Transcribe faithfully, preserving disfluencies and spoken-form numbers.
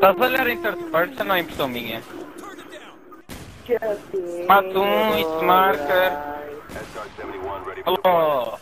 Dar valera intersparse să n-ai pso minha. Matui, marker. Hello.